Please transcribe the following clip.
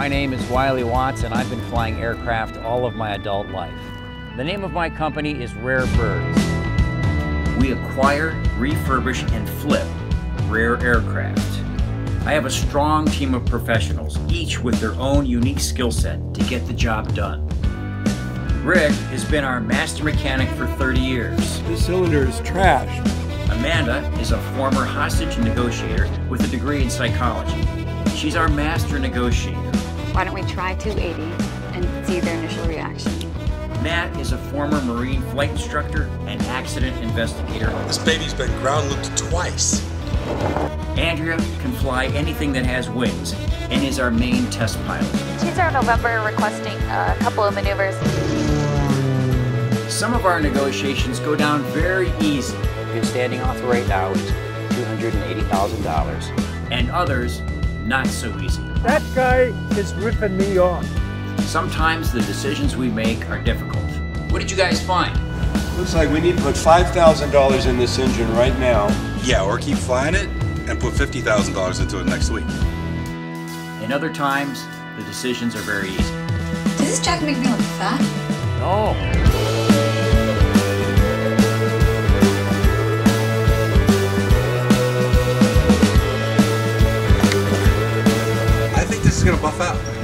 My name is Wiley Watts, and I've been flying aircraft all of my adult life. The name of my company is Rare Birds. We acquire, refurbish, and flip rare aircraft. I have a strong team of professionals, each with their own unique skill set to get the job done. Rick has been our master mechanic for 30 years. This cylinder is trashed. Amanda is a former hostage negotiator with a degree in psychology. She's our master negotiator. Why don't we try 280 and see their initial reaction? Matt is a former Marine flight instructor and accident investigator. This baby's been ground looped twice. Andrea can fly anything that has wings and is our main test pilot. She's our November requesting a couple of maneuvers. Some of our negotiations go down very easy. Been standing off the right now is $280,000. And others, not so easy. That guy is ripping me off. Sometimes the decisions we make are difficult. What did you guys find? Looks like we need to put $5,000 in this engine right now. Yeah, or keep flying it and put $50,000 into it next week. In other times, the decisions are very easy. Does this jacket make me look fat? No. I think this is gonna buff out.